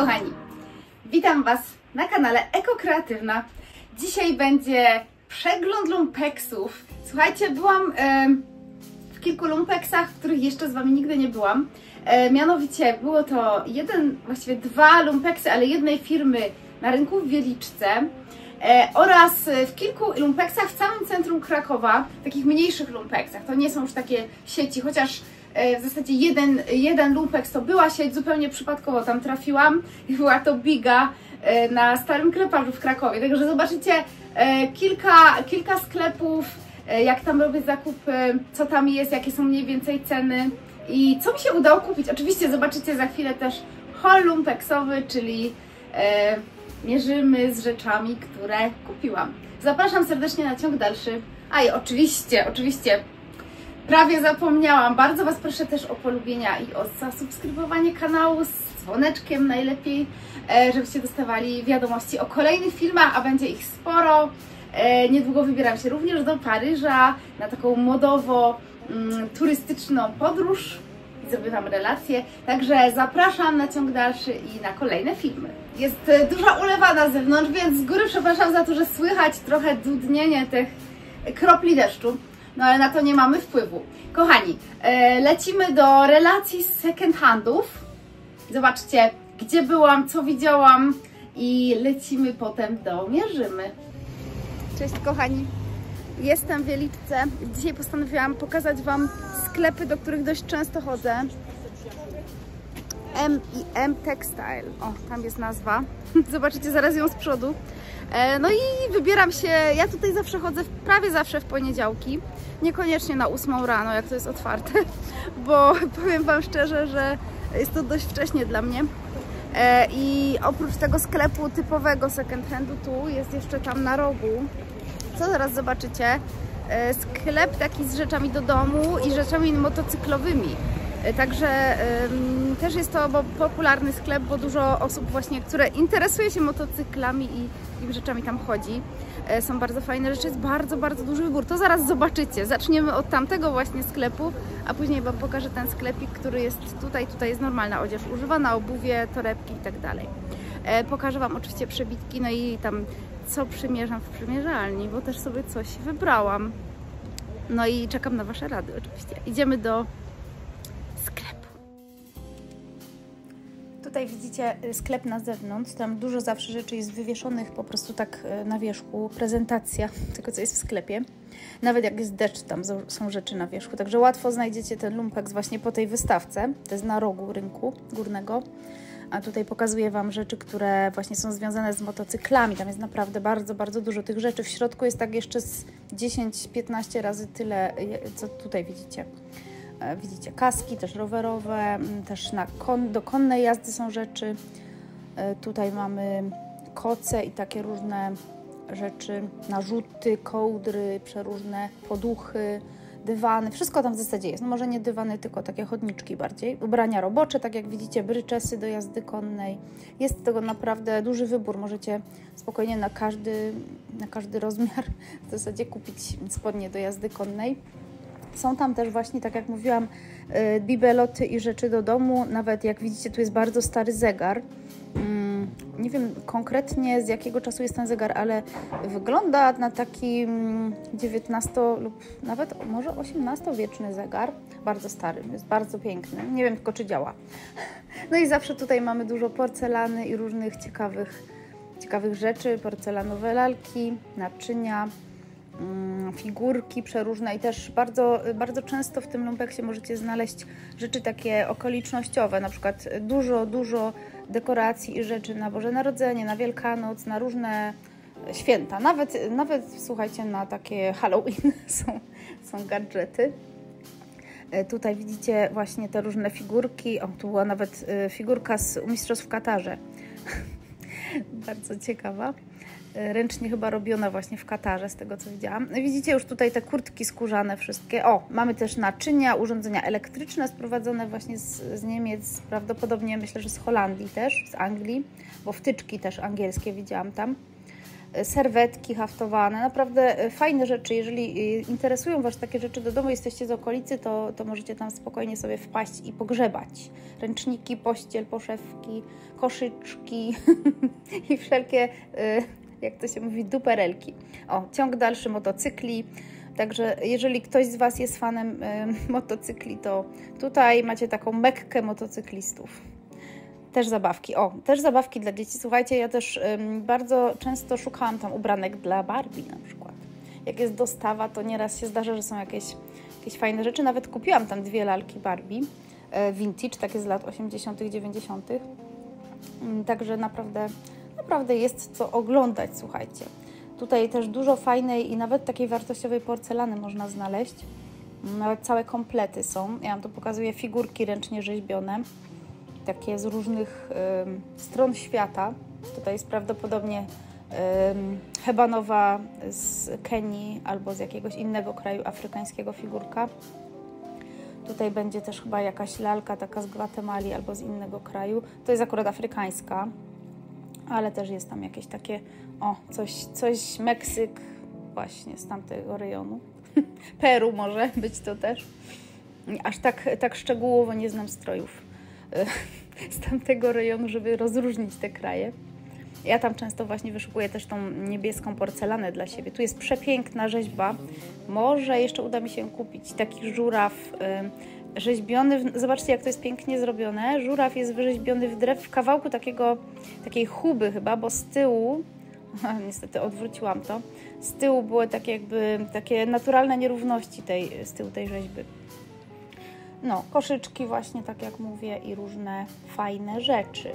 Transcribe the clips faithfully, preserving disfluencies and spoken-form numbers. kochani! Witam Was na kanale Eko Kreatywna. Dzisiaj będzie przegląd lumpeksów. Słuchajcie, byłam yy, w kilku lumpeksach, w których jeszcze z Wami nigdy nie byłam. Yy, mianowicie było to jeden, właściwie dwa lumpeksy, ale jednej firmy na rynku w Wieliczce yy, oraz w kilku lumpeksach w całym centrum Krakowa, takich mniejszych lumpeksach. To nie są już takie sieci, chociaż w zasadzie jeden, jeden lumpeks to była sieć, zupełnie przypadkowo tam trafiłam i była to Biga na Starym Kleparzu w Krakowie. Także zobaczycie kilka, kilka sklepów, jak tam robię zakupy, co tam jest, jakie są mniej więcej ceny i co mi się udało kupić. Oczywiście zobaczycie za chwilę też haul lumpeksowy, czyli mierzymy z rzeczami, które kupiłam. Zapraszam serdecznie na ciąg dalszy. A i oczywiście, oczywiście prawie zapomniałam. Bardzo Was proszę też o polubienia i o zasubskrybowanie kanału z dzwoneczkiem najlepiej, żebyście dostawali wiadomości o kolejnych filmach, a będzie ich sporo. Niedługo wybieram się również do Paryża na taką modowo-turystyczną podróż. Zrobię Wam relacje, także zapraszam na ciąg dalszy i na kolejne filmy. Jest duża ulewa na zewnątrz, więc z góry przepraszam za to, że słychać trochę dudnienie tych kropli deszczu. No ale na to nie mamy wpływu. Kochani, lecimy do relacji z second handów. Zobaczcie, gdzie byłam, co widziałam i lecimy potem do Mierzymy. Cześć kochani, jestem w Wieliczce. Dzisiaj postanowiłam pokazać Wam sklepy, do których dość często chodzę. M i M Textile. O, tam jest nazwa. Zobaczycie zaraz ją z przodu. No i wybieram się, ja tutaj zawsze chodzę, prawie zawsze w poniedziałki, niekoniecznie na ósmą rano, jak to jest otwarte, bo powiem Wam szczerze, że jest to dość wcześnie dla mnie. I oprócz tego sklepu typowego second handu tu jest jeszcze tam na rogu, co zaraz zobaczycie, sklep taki z rzeczami do domu i rzeczami motocyklowymi. Także ym, też jest to popularny sklep, bo dużo osób właśnie, które interesuje się motocyklami i takimi rzeczami tam chodzi. E, są bardzo fajne rzeczy, jest bardzo, bardzo duży wybór. To zaraz zobaczycie. Zaczniemy od tamtego właśnie sklepu, a później Wam pokażę ten sklepik, który jest tutaj. Tutaj jest normalna odzież używana, obuwie, torebki i tak dalej. E, pokażę Wam oczywiście przebitki, no i tam co przymierzam w przymierzalni, bo też sobie coś wybrałam. No i czekam na Wasze rady oczywiście. Idziemy do sklepu. Tutaj widzicie sklep na zewnątrz, tam dużo zawsze rzeczy jest wywieszonych po prostu tak na wierzchu, prezentacja tego, co jest w sklepie. Nawet jak jest deszcz, tam są rzeczy na wierzchu, także łatwo znajdziecie ten lumpeks właśnie po tej wystawce, to jest na rogu rynku górnego, a tutaj pokazuję Wam rzeczy, które właśnie są związane z motocyklami, tam jest naprawdę bardzo, bardzo dużo tych rzeczy, w środku jest tak jeszcze z dziesięć do piętnastu razy tyle, co tutaj widzicie. Widzicie kaski, też rowerowe, też na kon, do konnej jazdy są rzeczy. Tutaj mamy koce i takie różne rzeczy, narzuty, kołdry, przeróżne poduchy, dywany. Wszystko tam w zasadzie jest. No może nie dywany, tylko takie chodniczki bardziej. Ubrania robocze, tak jak widzicie, bryczesy do jazdy konnej. Jest tego naprawdę duży wybór. Możecie spokojnie na każdy, na każdy rozmiar w zasadzie kupić spodnie do jazdy konnej. Są tam też właśnie, tak jak mówiłam, bibeloty i rzeczy do domu. Nawet jak widzicie, tu jest bardzo stary zegar. Nie wiem konkretnie, z jakiego czasu jest ten zegar, ale wygląda na taki dziewiętnasto lub nawet może osiemnastowieczny zegar. Bardzo stary, jest bardzo piękny. Nie wiem tylko, czy działa. No i zawsze tutaj mamy dużo porcelany i różnych ciekawych, ciekawych rzeczy. Porcelanowe lalki, naczynia, figurki przeróżne i też bardzo, bardzo często w tym lumpeksie możecie znaleźć rzeczy takie okolicznościowe, na przykład dużo, dużo dekoracji i rzeczy na Boże Narodzenie, na Wielkanoc, na różne święta, nawet, nawet słuchajcie, na takie Halloween są, są gadżety. Tutaj widzicie właśnie te różne figurki, o, tu była nawet figurka z Mistrzostw w Katarze, bardzo ciekawa. Ręcznie chyba robiona właśnie w Katarze, z tego co widziałam. Widzicie już tutaj te kurtki skórzane wszystkie. O, mamy też naczynia, urządzenia elektryczne sprowadzone właśnie z, z Niemiec, prawdopodobnie myślę, że z Holandii też, z Anglii, bo wtyczki też angielskie widziałam tam. serwetki haftowane, naprawdę fajne rzeczy. Jeżeli interesują Was takie rzeczy do domu, jesteście z okolicy, to, to możecie tam spokojnie sobie wpaść i pogrzebać. Ręczniki, pościel, poszewki, koszyczki i wszelkie, jak to się mówi, duperelki. O, ciąg dalszy motocykli. Także jeżeli ktoś z Was jest fanem y, motocykli, to tutaj macie taką mekkę motocyklistów. Też zabawki. O, też zabawki dla dzieci. Słuchajcie, ja też y, bardzo często szukałam tam ubranek dla Barbie na przykład. Jak jest dostawa, to nieraz się zdarza, że są jakieś, jakieś fajne rzeczy. Nawet kupiłam tam dwie lalki Barbie. Y, vintage, takie z lat osiemdziesiątych, dziewięćdziesiątych. Y, także naprawdę, naprawdę jest co oglądać, słuchajcie. Tutaj też dużo fajnej i nawet takiej wartościowej porcelany można znaleźć. Nawet całe komplety są. Ja Wam tu pokazuję figurki ręcznie rzeźbione. Takie z różnych ym, stron świata. Tutaj jest prawdopodobnie ym, hebanowa z Kenii albo z jakiegoś innego kraju afrykańskiego figurka. Tutaj będzie też chyba jakaś lalka taka z Gwatemali albo z innego kraju. To jest akurat afrykańska. Ale też jest tam jakieś takie, o, coś, coś Meksyk właśnie z tamtego rejonu. Peru może być to też. Aż tak, tak szczegółowo nie znam strojów z tamtego rejonu, żeby rozróżnić te kraje. Ja tam często właśnie wyszukuję też tą niebieską porcelanę dla siebie. Tu jest przepiękna rzeźba. Może jeszcze uda mi się kupić taki żuraw rzeźbiony, w, zobaczcie jak to jest pięknie zrobione, żuraw jest wyrzeźbiony w drew, w kawałku takiego, takiej huby chyba, bo z tyłu, niestety odwróciłam to, z tyłu były takie jakby, takie naturalne nierówności tej, z tyłu tej rzeźby. No, koszyczki właśnie, tak jak mówię, i różne fajne rzeczy.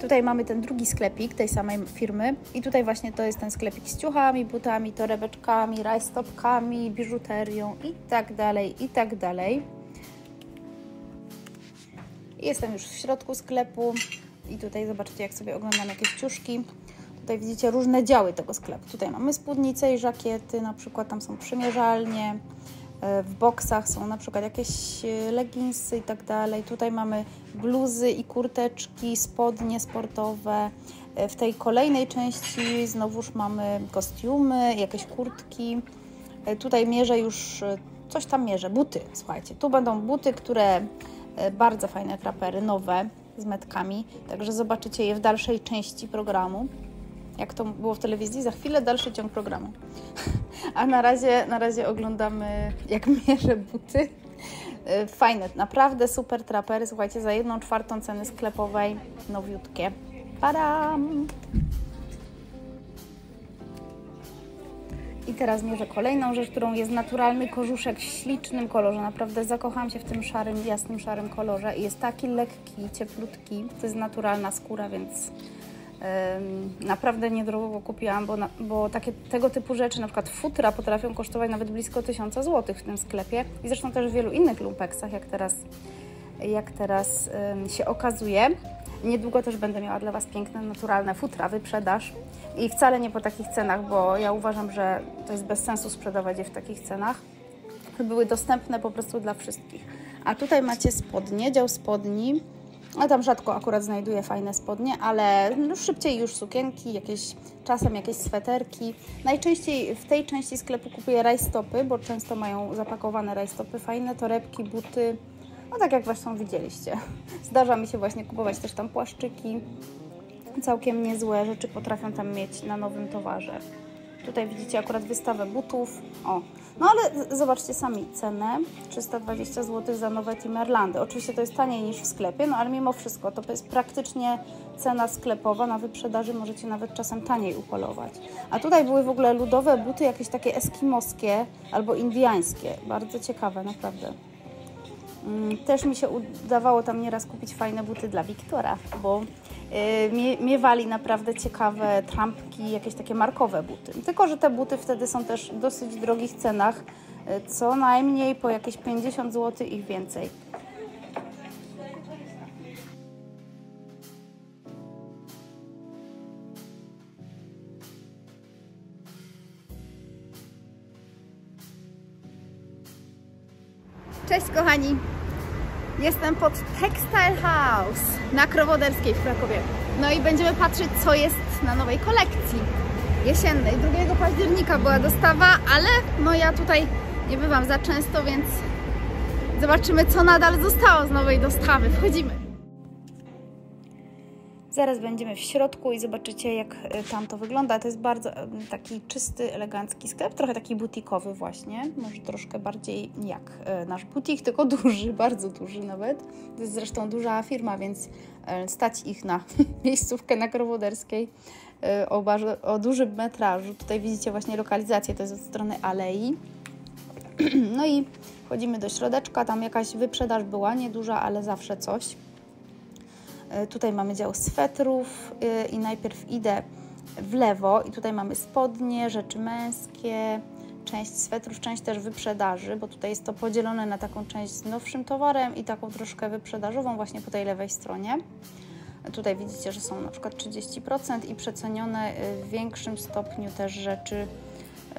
Tutaj mamy ten drugi sklepik tej samej firmy i tutaj właśnie to jest ten sklepik z ciuchami, butami, torebeczkami, rajstopkami, biżuterią i tak dalej, i tak dalej. Jestem już w środku sklepu i tutaj zobaczcie, jak sobie oglądam jakieś ciuszki. Tutaj widzicie różne działy tego sklepu. Tutaj mamy spódnice i żakiety, na przykład tam są przymierzalnie, w boksach są na przykład jakieś leginsy i tak dalej. Tutaj mamy bluzy i kurteczki, spodnie sportowe. W tej kolejnej części znowuż mamy kostiumy, jakieś kurtki. Tutaj mierzę już, coś tam mierzę, buty, słuchajcie. Tu będą buty, które, bardzo fajne trapery, nowe, z metkami. Także zobaczycie je w dalszej części programu. Jak to było w telewizji, za chwilę dalszy ciąg programu. A na razie, na razie oglądamy, jak mierzę buty. Fajne, naprawdę super trapery. Słuchajcie, za jedną czwartą ceny sklepowej, nowiutkie. Param! I teraz mierzę kolejną rzecz, którą jest naturalny kożuszek w ślicznym kolorze. Naprawdę zakochałam się w tym szarym, jasnym, szarym kolorze. I jest taki lekki, cieplutki. To jest naturalna skóra, więc... Naprawdę niedrogo go kupiłam, bo, na, bo takie, tego typu rzeczy, na przykład futra, potrafią kosztować nawet blisko tysiąca złotych w tym sklepie i zresztą też w wielu innych lumpeksach, jak teraz, jak teraz ym, się okazuje. Niedługo też będę miała dla Was piękne, naturalne futra, wyprzedaż i wcale nie po takich cenach, bo ja uważam, że to jest bez sensu sprzedawać je w takich cenach, żeby były dostępne po prostu dla wszystkich. A tutaj macie spodnie, dział spodni. A tam rzadko akurat znajduję fajne spodnie, ale no szybciej już sukienki, jakieś, czasem jakieś sweterki. Najczęściej w tej części sklepu kupuję rajstopy, bo często mają zapakowane rajstopy, fajne torebki, buty. No tak jak Zresztą widzieliście. Zdarza mi się właśnie kupować też tam płaszczyki. Całkiem niezłe rzeczy potrafią tam mieć na nowym towarze. Tutaj widzicie akurat wystawę butów. O, no ale zobaczcie sami cenę. trzysta dwadzieścia złotych za nowe Timberlandy. Oczywiście to jest taniej niż w sklepie, no ale mimo wszystko to jest praktycznie cena sklepowa. Na wyprzedaży możecie nawet czasem taniej upolować. A tutaj były w ogóle ludowe buty, jakieś takie eskimoskie albo indiańskie. Bardzo ciekawe, naprawdę. Też mi się udawało tam nieraz kupić fajne buty dla Wiktora, bo yy, miewali naprawdę ciekawe trampki, jakieś takie markowe buty. Tylko że te buty wtedy są też w dosyć drogich cenach, yy, co najmniej po jakieś pięćdziesiąt złotych i więcej. Cześć kochani, jestem pod Textile House na Krowoderskiej w Krakowie. No i będziemy patrzeć, co jest na nowej kolekcji jesiennej. drugiego października była dostawa, ale no ja tutaj nie bywam za często, więc zobaczymy, co nadal zostało z nowej dostawy. Wchodzimy. Zaraz będziemy w środku i zobaczycie, jak tam to wygląda. To jest bardzo taki czysty, elegancki sklep, trochę taki butikowy właśnie, może troszkę bardziej jak nasz butik, tylko duży, bardzo duży nawet. To jest zresztą duża firma, więc stać ich na miejscówkę na Krowoderskiej o, o dużym metrażu. Tutaj widzicie właśnie lokalizację, to jest od strony alei. No i wchodzimy do środeczka, tam jakaś wyprzedaż była, nieduża, ale zawsze coś. Tutaj mamy dział swetrów i najpierw idę w lewo i tutaj mamy spodnie, rzeczy męskie, część swetrów, część też wyprzedaży, bo tutaj jest to podzielone na taką część z nowszym towarem i taką troszkę wyprzedażową właśnie po tej lewej stronie. Tutaj widzicie, że są na przykład trzydzieści procent i przecenione w większym stopniu też rzeczy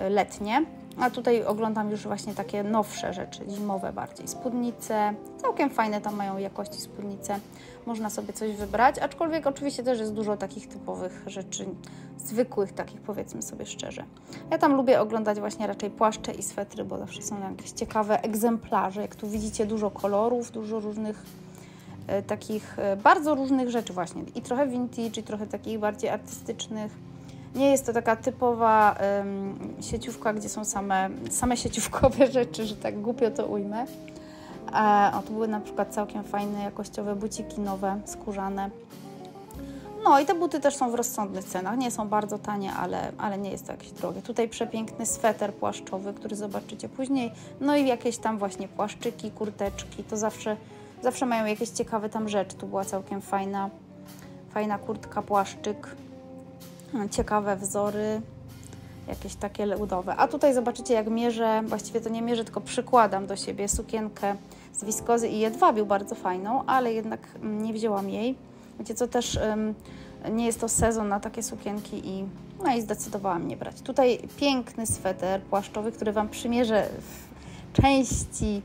letnie. A tutaj oglądam już właśnie takie nowsze rzeczy, zimowe bardziej, spódnice, całkiem fajne tam mają jakości spódnice, można sobie coś wybrać, aczkolwiek oczywiście też jest dużo takich typowych rzeczy, zwykłych takich, powiedzmy sobie szczerze. Ja tam lubię oglądać właśnie raczej płaszcze i swetry, bo zawsze są jakieś ciekawe egzemplarze, jak tu widzicie dużo kolorów, dużo różnych e, takich e, bardzo różnych rzeczy właśnie i trochę vintage i trochę takich bardziej artystycznych. Nie jest to taka typowa um, sieciówka, gdzie są same, same sieciówkowe rzeczy, że tak głupio to ujmę. E, o, tu były na przykład całkiem fajne, jakościowe buciki nowe, skórzane. No i te buty też są w rozsądnych cenach. Nie są bardzo tanie, ale, ale nie jest to jakieś drogie. Tutaj przepiękny sweter płaszczowy, który zobaczycie później. No i jakieś tam właśnie płaszczyki, kurteczki. To zawsze, zawsze mają jakieś ciekawe tam rzeczy. Tu była całkiem fajna, fajna kurtka, płaszczyk. Ciekawe wzory, jakieś takie ludowe. A tutaj zobaczycie, jak mierzę, właściwie to nie mierzę, tylko przykładam do siebie sukienkę z wiskozy i jedwabiu, bardzo fajną, ale jednak nie wzięłam jej. Wiecie co, też um, nie jest to sezon na takie sukienki i, no i zdecydowałam nie brać. Tutaj piękny sweter płaszczowy, który Wam przymierzę w części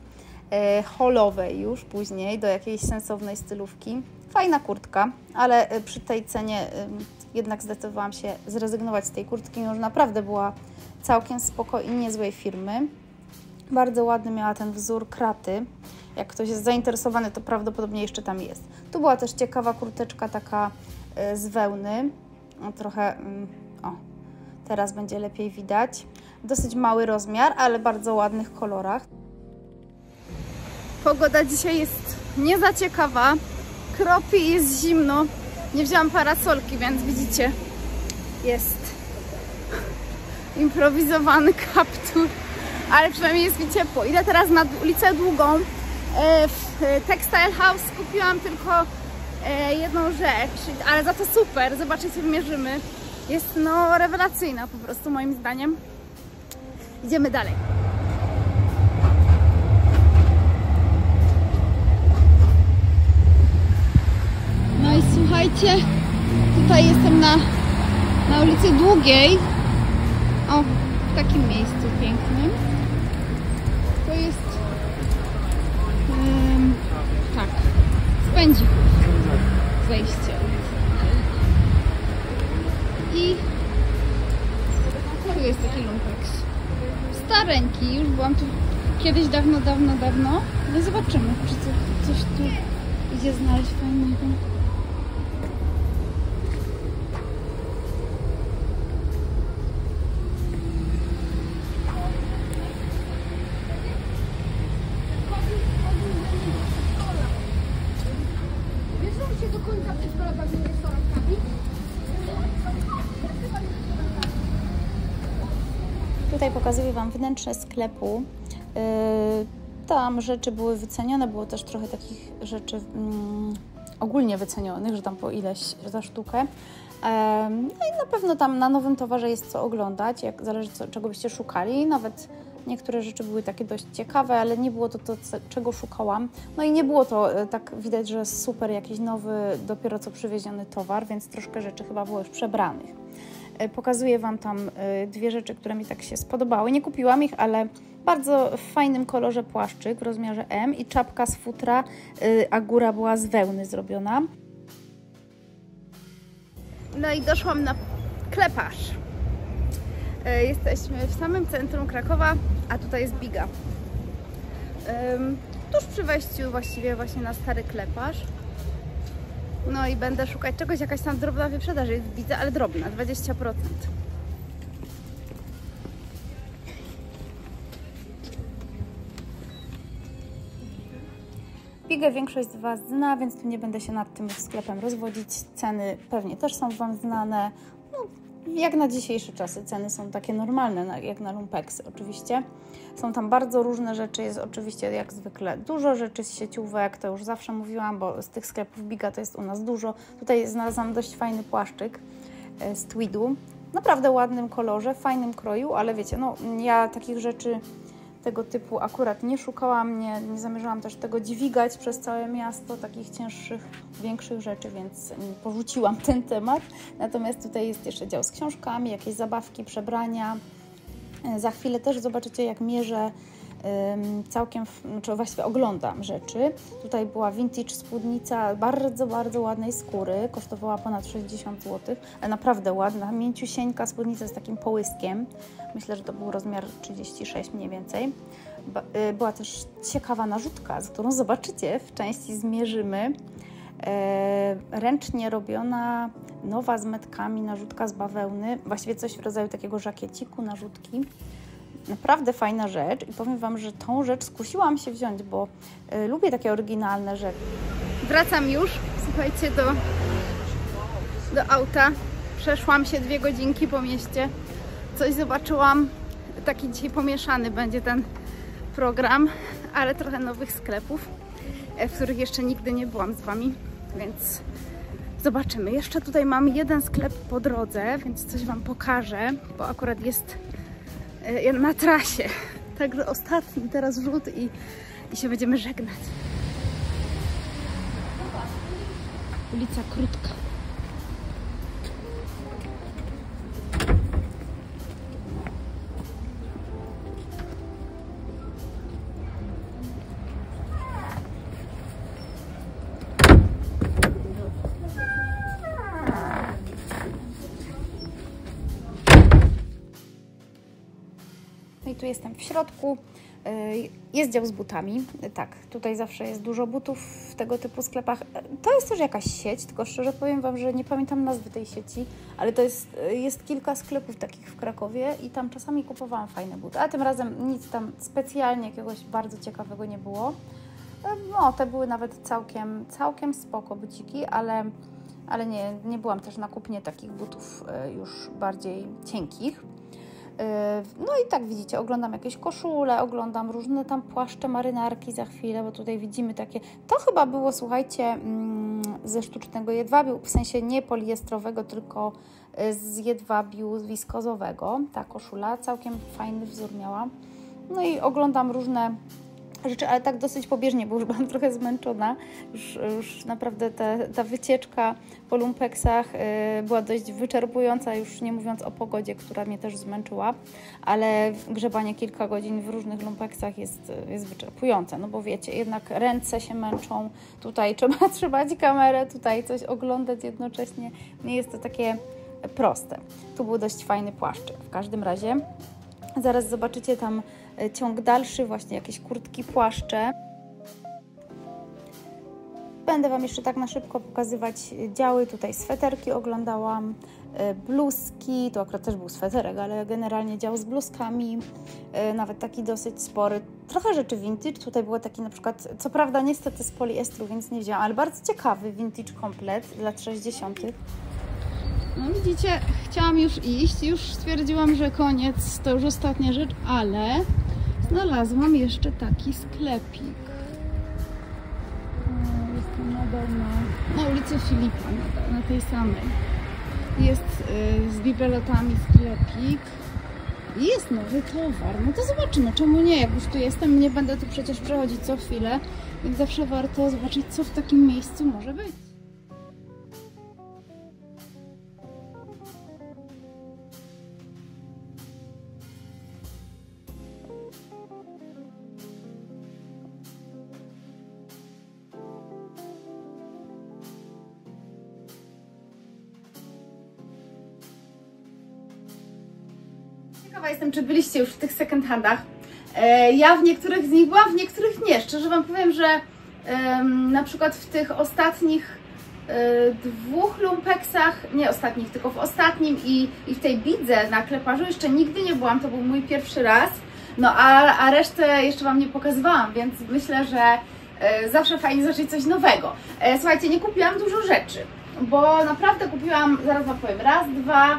e, holowej już później, do jakiejś sensownej stylówki. Fajna kurtka, ale przy tej cenie jednak zdecydowałam się zrezygnować z tej kurtki, mimo że naprawdę była całkiem spoko i niezłej firmy. Bardzo ładny miała ten wzór kraty. Jak ktoś jest zainteresowany, to prawdopodobnie jeszcze tam jest. Tu była też ciekawa kurteczka taka z wełny. Trochę, o, teraz będzie lepiej widać. Dosyć mały rozmiar, ale w bardzo ładnych kolorach. Pogoda dzisiaj jest nie za ciekawa. Kropi, jest zimno, nie wzięłam parasolki, więc widzicie, jest improwizowany kaptur, ale przynajmniej jest mi ciepło. Idę teraz na ulicę Długą, w Textile House kupiłam tylko jedną rzecz, ale za to super, zobaczcie, co wymierzymy. Jest no rewelacyjna po prostu moim zdaniem. Idziemy dalej. Słuchajcie, tutaj jestem na, na ulicy Długiej, o, w takim miejscu pięknym, to jest, um, tak, spędzi wejście i tu jest taki lumpeks, stareńki, już byłam tu kiedyś dawno, dawno, dawno, no zobaczymy, czy coś, coś tu idzie znaleźć fajnego. Tutaj pokazuję Wam wnętrze sklepu. Tam rzeczy były wycenione, było też trochę takich rzeczy mm, ogólnie wycenionych, że tam po ileś za sztukę. No i na pewno tam na nowym towarze jest co oglądać, jak zależy co, czego byście szukali. Nawet niektóre rzeczy były takie dość ciekawe, ale nie było to to, czego szukałam. No i nie było to tak widać, że super jakiś nowy, dopiero co przywieziony towar, więc troszkę rzeczy chyba było już przebranych. Pokazuję Wam tam dwie rzeczy, które mi tak się spodobały. Nie kupiłam ich, ale bardzo w fajnym kolorze płaszczyk w rozmiarze M i czapka z futra, a góra była z wełny zrobiona. No i doszłam na Kleparz. Jesteśmy w samym centrum Krakowa, a tutaj jest Biga. Tuż przy wejściu właściwie właśnie na stary Kleparz. No i będę szukać czegoś, jakaś tam drobna wyprzedaż jest, widzę, ale drobna, dwadzieścia procent. Bigę większość z Was zna, więc tu nie będę się nad tym sklepem rozwodzić. Ceny pewnie też są Wam znane. No, jak na dzisiejsze czasy ceny są takie normalne, jak na lumpeksy oczywiście. Są tam bardzo różne rzeczy, jest oczywiście jak zwykle dużo rzeczy z sieciówek, to już zawsze mówiłam, bo z tych sklepów Biga to jest u nas dużo. Tutaj znalazłam dość fajny płaszczyk z tweedu, naprawdę ładnym kolorze, fajnym kroju, ale wiecie, no ja takich rzeczy tego typu akurat nie szukałam, nie, nie zamierzałam też tego dźwigać przez całe miasto, takich cięższych, większych rzeczy, więc porzuciłam ten temat. Natomiast tutaj jest jeszcze dział z książkami, jakieś zabawki, przebrania. Za chwilę też zobaczycie, jak mierzę całkiem, znaczy właściwie oglądam rzeczy. Tutaj była vintage spódnica bardzo, bardzo ładnej skóry, kosztowała ponad sześćdziesiąt złotych, ale naprawdę ładna, mięciusieńka spódnica z takim połyskiem. Myślę, że to był rozmiar trzydzieści sześć mniej więcej. Była też ciekawa narzutka, z którą zobaczycie w części Zmierzymy. Ręcznie robiona, nowa z metkami, narzutka z bawełny, właściwie coś w rodzaju takiego żakieciku, narzutki. Naprawdę fajna rzecz i powiem Wam, że tą rzecz skusiłam się wziąć, bo y, lubię takie oryginalne rzeczy. Wracam już, słuchajcie, do, do auta. Przeszłam się dwie godzinki po mieście. Coś zobaczyłam. Taki dzisiaj pomieszany będzie ten program, ale trochę nowych sklepów, w których jeszcze nigdy nie byłam z Wami, więc zobaczymy. Jeszcze tutaj mam jeden sklep po drodze, więc coś Wam pokażę, bo akurat jest na trasie, także ostatni teraz rzut i, i się będziemy żegnać. Ulica Krótka. I tu jestem w środku, jest dział z butami, tak, tutaj zawsze jest dużo butów w tego typu sklepach, to jest też jakaś sieć, tylko szczerze powiem Wam, że nie pamiętam nazwy tej sieci, ale to jest, jest kilka sklepów takich w Krakowie i tam czasami kupowałam fajne buty, a tym razem nic tam specjalnie jakiegoś bardzo ciekawego nie było, no te były nawet całkiem, całkiem spoko buciki, ale, ale nie, nie byłam też na kupnie takich butów już bardziej cienkich. No i tak widzicie, oglądam jakieś koszule, oglądam różne tam płaszcze, marynarki za chwilę, bo tutaj widzimy takie, to chyba było, słuchajcie, ze sztucznego jedwabiu, w sensie nie poliestrowego, tylko z jedwabiu wiskozowego, ta koszula, całkiem fajny wzór miała. No i oglądam różne rzeczy, ale tak dosyć pobieżnie, bo już byłam trochę zmęczona, już, już naprawdę ta, ta wycieczka po lumpeksach yy, była dość wyczerpująca, już nie mówiąc o pogodzie, która mnie też zmęczyła, ale grzebanie kilka godzin w różnych lumpeksach jest, jest wyczerpujące, no bo wiecie, jednak ręce się męczą, tutaj trzeba trzymać kamerę, tutaj coś oglądać jednocześnie, nie jest to takie proste. Tu był dość fajny płaszczyk, w każdym razie zaraz zobaczycie tam ciąg dalszy, właśnie jakieś kurtki, płaszcze. Będę Wam jeszcze tak na szybko pokazywać działy. Tutaj sweterki oglądałam, bluzki, to akurat też był sweterek, ale generalnie dział z bluzkami, nawet taki dosyć spory. Trochę rzeczy vintage, tutaj było taki na przykład, co prawda niestety z poliestru, więc nie wzięłam, ale bardzo ciekawy vintage komplet lat sześćdziesiątych. No widzicie, chciałam już iść, już stwierdziłam, że koniec, to już ostatnia rzecz, ale znalazłam jeszcze taki sklepik. Jestem nadal na, na ulicy Filipa, na, na tej samej. Jest y, z bibelotami sklepik. Jest nowy towar, no to zobaczymy, czemu nie, jak już tu jestem, nie będę tu przecież przechodzić co chwilę, więc zawsze warto zobaczyć, co w takim miejscu może być. ciekawa jestem, czy byliście już w tych second handach. Ja w niektórych z nich byłam, w niektórych nie. Szczerze Wam powiem, że na przykład w tych ostatnich dwóch lumpeksach, nie ostatnich, tylko w ostatnim i, i w tej Bidze na Kleparzu jeszcze nigdy nie byłam, to był mój pierwszy raz. No a, a resztę jeszcze Wam nie pokazywałam, więc myślę, że zawsze fajnie zacząć coś nowego. Słuchajcie, nie kupiłam dużo rzeczy, bo naprawdę kupiłam, zaraz Wam powiem, raz, dwa,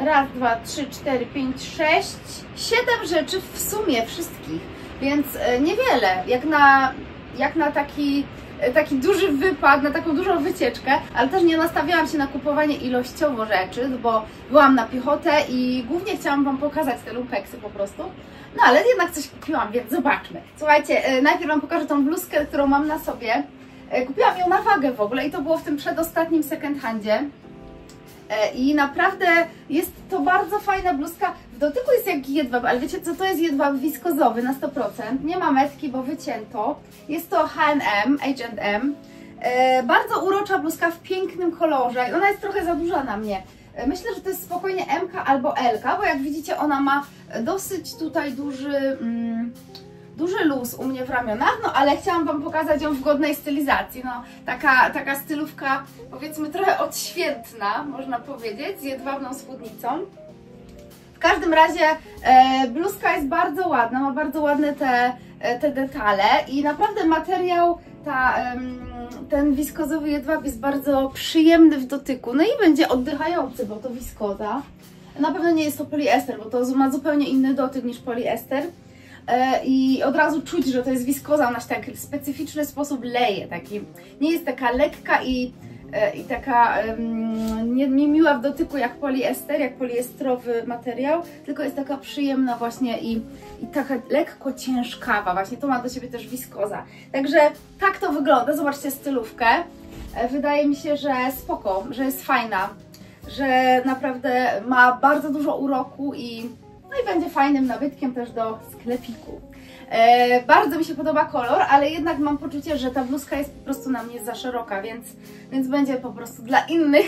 raz, dwa, trzy, cztery, pięć, sześć, siedem rzeczy w sumie wszystkich, więc niewiele, jak na, jak na taki, taki duży wypad, na taką dużą wycieczkę, ale też nie nastawiałam się na kupowanie ilościowo rzeczy, bo byłam na piechotę i głównie chciałam Wam pokazać te lumpeksy po prostu. No ale jednak coś kupiłam, więc zobaczmy. Słuchajcie, najpierw Wam pokażę tą bluzkę, którą mam na sobie. Kupiłam ją na wagę w ogóle i to było w tym przedostatnim second handzie. I naprawdę jest to bardzo fajna bluzka. W dotyku jest jak jedwab, ale wiecie co, to jest jedwab wiskozowy na sto procent. Nie ma metki, bo wycięto. Jest to H and M, H and M. Bardzo urocza bluzka w pięknym kolorze. Ona jest trochę za duża na mnie. Myślę, że to jest spokojnie M-ka albo L-ka, bo jak widzicie, ona ma dosyć tutaj duży, mm, duży luz u mnie w ramionach, no ale chciałam Wam pokazać ją w godnej stylizacji. No, taka, taka stylówka, powiedzmy, trochę odświętna, można powiedzieć, z jedwabną spódnicą. W każdym razie e, bluzka jest bardzo ładna, ma bardzo ładne te, te detale i naprawdę materiał, ta... Em, ten wiskozowy jedwab jest bardzo przyjemny w dotyku, no i będzie oddychający, bo to wiskoza. Na pewno nie jest to poliester, bo to ma zupełnie inny dotyk niż poliester i od razu czuć, że to jest wiskoza, ona się tak w specyficzny sposób leje, taki, nie jest taka lekka i, i taka niemiła w dotyku jak poliester, jak poliestrowy materiał, tylko jest taka przyjemna właśnie i, i taka lekko ciężkawa, właśnie to ma do siebie też wiskoza. Także tak to wygląda, zobaczcie stylówkę. Wydaje mi się, że spoko, że jest fajna, że naprawdę ma bardzo dużo uroku i, no i będzie fajnym nabytkiem też do sklepiku. E, bardzo mi się podoba kolor, ale jednak mam poczucie, że ta bluzka jest po prostu na mnie za szeroka, więc, więc będzie po prostu dla innych.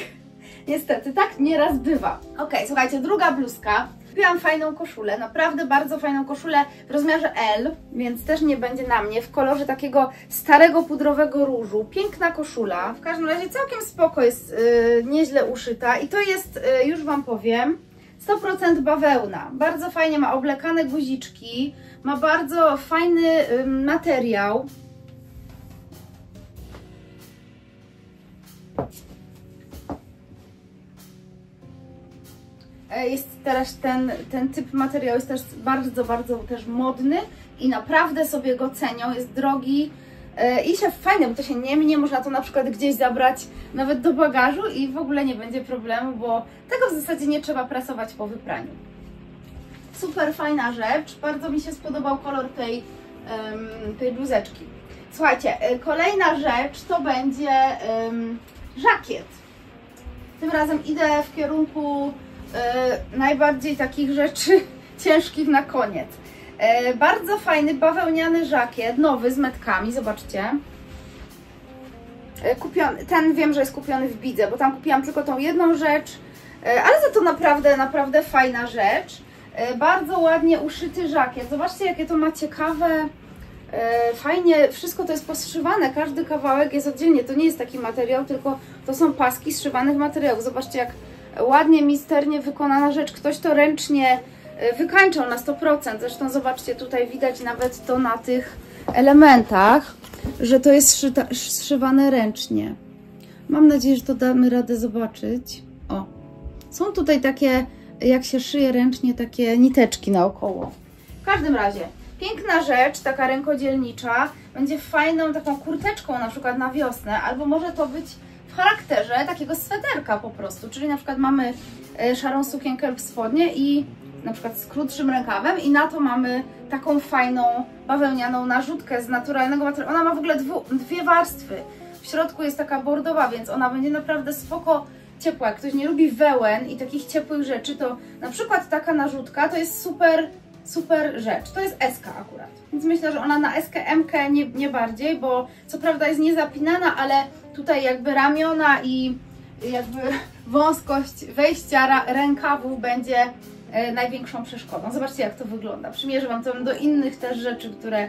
Niestety, tak nieraz bywa. Ok, słuchajcie, druga bluzka. Kupiłam fajną koszulę, naprawdę bardzo fajną koszulę w rozmiarze L, więc też nie będzie na mnie, w kolorze takiego starego pudrowego różu. Piękna koszula, w każdym razie całkiem spoko jest, yy, nieźle uszyta i to jest, yy, już Wam powiem, sto procent bawełna. Bardzo fajnie ma oblekane guziczki, ma bardzo fajny yy, materiał. Jest teraz ten, ten typ materiału jest też bardzo, bardzo też modny i naprawdę sobie go cenią, jest drogi i się fajny, bo to się nie minie, można to na przykład gdzieś zabrać nawet do bagażu i w ogóle nie będzie problemu, bo tego w zasadzie nie trzeba prasować po wypraniu. Super fajna rzecz, bardzo mi się spodobał kolor tej, tej bluzeczki. Słuchajcie, kolejna rzecz to będzie um, żakiet. Tym razem idę w kierunku Yy, najbardziej takich rzeczy ciężkich na koniec. Yy, bardzo fajny bawełniany żakiet, nowy z metkami, zobaczcie. Yy, kupiony, ten wiem, że jest kupiony w Bidze, bo tam kupiłam tylko tą jedną rzecz, yy, ale za to naprawdę, naprawdę fajna rzecz. Yy, bardzo ładnie uszyty żakiet, zobaczcie jakie to ma ciekawe, yy, fajnie, wszystko to jest poszywane, każdy kawałek jest oddzielnie, to nie jest taki materiał, tylko to są paski zszywanych materiałów, zobaczcie jak ładnie, misternie wykonana rzecz. Ktoś to ręcznie wykańczał na sto procent. Zresztą zobaczcie, tutaj widać nawet to na tych elementach, że to jest szyta, zszywane ręcznie. Mam nadzieję, że to damy radę zobaczyć. O, są tutaj takie, jak się szyje ręcznie, takie niteczki naokoło. W każdym razie, piękna rzecz, taka rękodzielnicza. Będzie fajną taką kurteczką na przykład na wiosnę, albo może to być w charakterze takiego sweterka po prostu, czyli na przykład mamy szarą sukienkę lub spodnie i na przykład z krótszym rękawem i na to mamy taką fajną bawełnianą narzutkę z naturalnego materiału. Ona ma w ogóle dwu, dwie warstwy, w środku jest taka bordowa, więc ona będzie naprawdę spoko ciepła. Jak ktoś nie lubi wełen i takich ciepłych rzeczy, to na przykład taka narzutka to jest super, super rzecz. To jest S-ka akurat, więc myślę, że ona na S-kę, M-kę nie, nie bardziej, bo co prawda jest niezapinana, ale tutaj jakby ramiona i jakby wąskość wejścia rękawów będzie największą przeszkodą. Zobaczcie, jak to wygląda. Przymierzę Wam to do innych też rzeczy, które,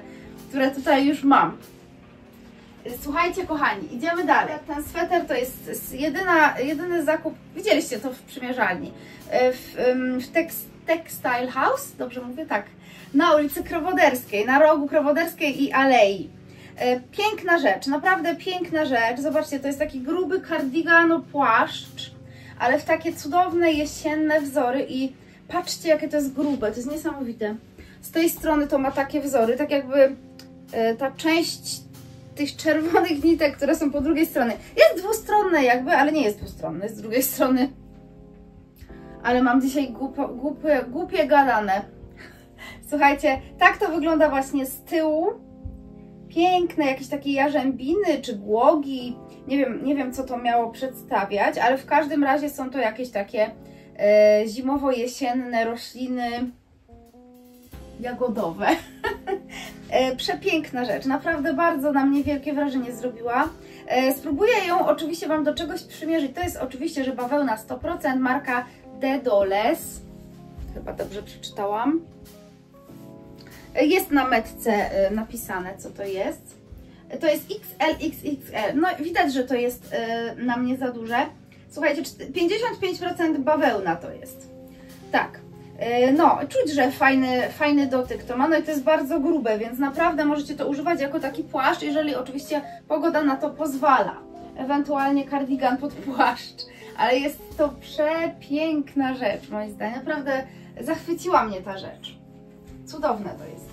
które tutaj już mam. Słuchajcie, kochani, idziemy dalej. Ten sweter to jest jedyna, jedyny zakup, widzieliście to w przymierzalni, w, w tekst, Textile House, dobrze mówię? Tak. Na ulicy Krowoderskiej, na rogu Krowoderskiej i Alei. Piękna rzecz, naprawdę piękna rzecz. Zobaczcie, to jest taki gruby kardigan, płaszcz, ale w takie cudowne jesienne wzory i patrzcie, jakie to jest grube, to jest niesamowite. Z tej strony to ma takie wzory, tak jakby ta część tych czerwonych nitek, które są po drugiej stronie. Jest dwustronne jakby, ale nie jest dwustronne, z drugiej strony. Ale mam dzisiaj głupo, głupie, głupie gadane. Słuchajcie, tak to wygląda właśnie z tyłu. Piękne, jakieś takie jarzębiny czy głogi. Nie wiem, nie wiem, co to miało przedstawiać, ale w każdym razie są to jakieś takie e, zimowo-jesienne rośliny jagodowe. e, przepiękna rzecz, naprawdę bardzo na mnie wielkie wrażenie zrobiła. E, spróbuję ją oczywiście Wam do czegoś przymierzyć. To jest oczywiście, że bawełna sto procent, marka Dedoles. Chyba dobrze przeczytałam. Jest na metce napisane, co to jest. To jest X L X X L. No widać, że to jest na mnie za duże. Słuchajcie, pięćdziesiąt pięć procent bawełna to jest. Tak. No, czuć, że fajny, fajny dotyk to ma. No i to jest bardzo grube, więc naprawdę możecie to używać jako taki płaszcz, jeżeli oczywiście pogoda na to pozwala. Ewentualnie kardigan pod płaszcz. Ale jest to przepiękna rzecz, moim zdaniem. Naprawdę zachwyciła mnie ta rzecz. Cudowne to jest.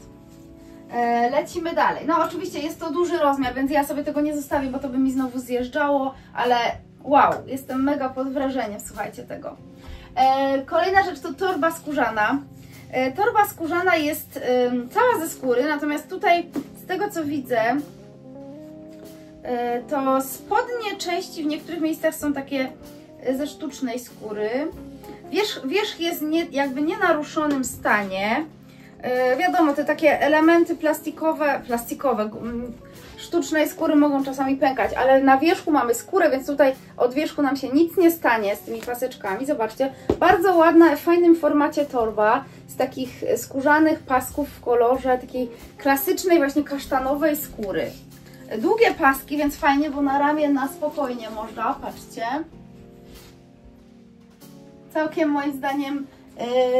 E, lecimy dalej. No oczywiście jest to duży rozmiar, więc ja sobie tego nie zostawię, bo to by mi znowu zjeżdżało, ale wow, jestem mega pod wrażeniem, słuchajcie tego. E, kolejna rzecz to torba skórzana. E, torba skórzana jest e, cała ze skóry, natomiast tutaj z tego, co widzę, e, to spodnie części w niektórych miejscach są takie ze sztucznej skóry. Wierzch, wierzch jest nie, jakby nienaruszonym stanie. Yy, wiadomo, te takie elementy plastikowe, plastikowe, sztucznej skóry mogą czasami pękać, ale na wierzchu mamy skórę, więc tutaj od wierzchu nam się nic nie stanie z tymi paseczkami. Zobaczcie, bardzo ładna, w fajnym formacie torba z takich skórzanych pasków w kolorze takiej klasycznej właśnie kasztanowej skóry. Długie paski, więc fajnie, bo na ramię na spokojnie można, patrzcie. Całkiem moim zdaniem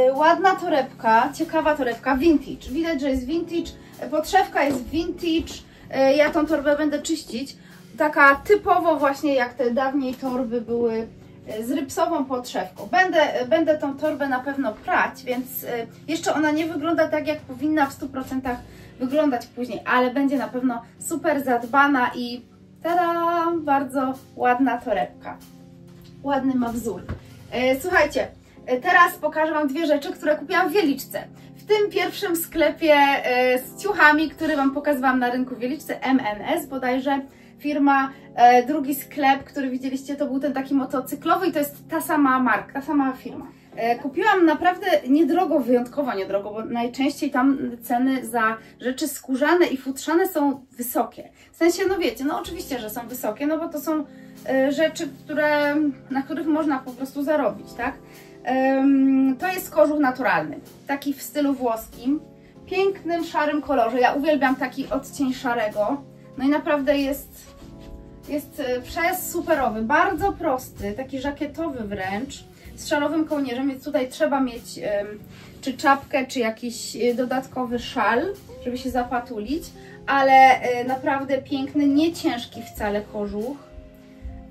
Yy, ładna torebka, ciekawa torebka, vintage. Widać, że jest vintage, podszewka jest vintage. Yy, ja tą torbę będę czyścić. Taka typowo właśnie jak te dawniej torby były yy, z rypsową podszewką. Będę, yy, będę tą torbę na pewno prać, więc yy, jeszcze ona nie wygląda tak, jak powinna w stu procentach wyglądać później, ale będzie na pewno super zadbana i tada, bardzo ładna torebka. Ładny ma wzór. Yy, słuchajcie, teraz pokażę Wam dwie rzeczy, które kupiłam w Wieliczce. W tym pierwszym sklepie z ciuchami, który Wam pokazywałam na rynku w Wieliczce, M N S bodajże firma, drugi sklep, który widzieliście, to był ten taki motocyklowy i to jest ta sama marka, ta sama firma. Kupiłam naprawdę niedrogo, wyjątkowo niedrogo, bo najczęściej tam ceny za rzeczy skórzane i futrzane są wysokie. W sensie, no wiecie, no oczywiście, że są wysokie, no bo to są rzeczy, które, na których można po prostu zarobić, tak? To jest kożuch naturalny, taki w stylu włoskim, pięknym szarym kolorze, ja uwielbiam taki odcień szarego, no i naprawdę jest, jest przesuperowy, bardzo prosty, taki żakietowy wręcz, z szarowym kołnierzem, więc tutaj trzeba mieć czy czapkę, czy jakiś dodatkowy szal, żeby się zapatulić, ale naprawdę piękny, nie ciężki wcale kożuch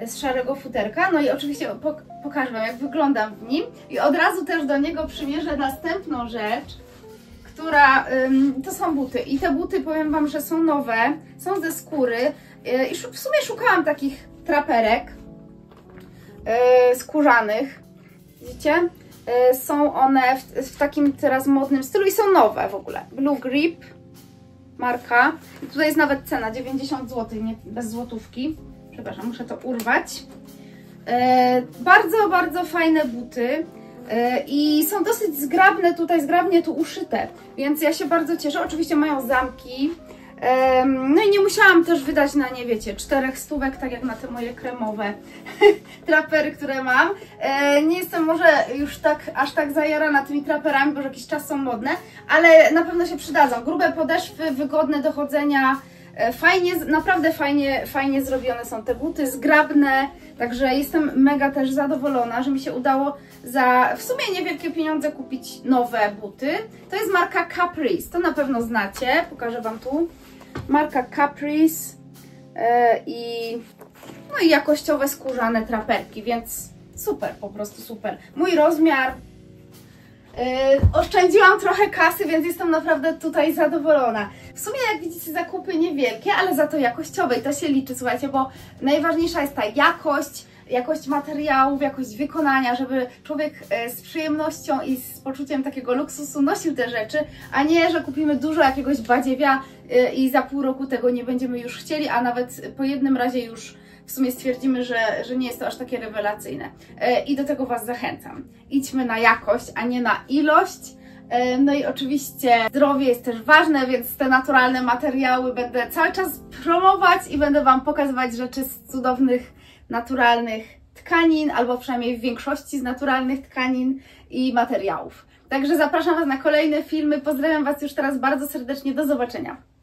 z szarego futerka, no i oczywiście pokażę Wam, jak wyglądam w nim i od razu też do niego przymierzę następną rzecz, która to są buty i te buty powiem Wam, że są nowe, są ze skóry i w sumie szukałam takich traperek skórzanych, widzicie, są one w takim teraz modnym stylu i są nowe w ogóle, Blue Grip marka i tutaj jest nawet cena dziewięćdziesiąt złotych, nie, bez złotówki. Przepraszam, muszę to urwać. E, bardzo, bardzo fajne buty e, i są dosyć zgrabne tutaj, zgrabnie tu uszyte, więc ja się bardzo cieszę. Oczywiście mają zamki, No i nie musiałam też wydać na nie, wiecie, czterech stówek, tak jak na te moje kremowe trapery, które mam. Nie jestem może już tak, aż tak zajarana tymi traperami, bo już jakiś czas są modne, ale na pewno się przydadzą. Grube podeszwy, wygodne do chodzenia, fajnie, naprawdę fajnie, fajnie zrobione są te buty, zgrabne, także jestem mega też zadowolona, że mi się udało za w sumie niewielkie pieniądze kupić nowe buty. To jest marka Caprice, to na pewno znacie, pokażę Wam tu. Marka Caprice yy, i, no i jakościowe skórzane traperki, więc super, po prostu super. Mój rozmiar, yy, oszczędziłam trochę kasy, więc jestem naprawdę tutaj zadowolona. W sumie jak widzicie zakupy niewielkie, ale za to jakościowe i to się liczy, słuchajcie, bo najważniejsza jest ta jakość, jakość materiałów, jakość wykonania, żeby człowiek z przyjemnością i z poczuciem takiego luksusu nosił te rzeczy, a nie, że kupimy dużo jakiegoś badziewia i za pół roku tego nie będziemy już chcieli, a nawet po jednym razie już w sumie stwierdzimy, że, że nie jest to aż takie rewelacyjne. I do tego Was zachęcam. Idźmy na jakość, a nie na ilość. No i oczywiście zdrowie jest też ważne, więc te naturalne materiały będę cały czas promować i będę Wam pokazywać rzeczy z cudownych, naturalnych tkanin, albo przynajmniej w większości z naturalnych tkanin i materiałów. Także zapraszam Was na kolejne filmy, pozdrawiam Was już teraz bardzo serdecznie, do zobaczenia.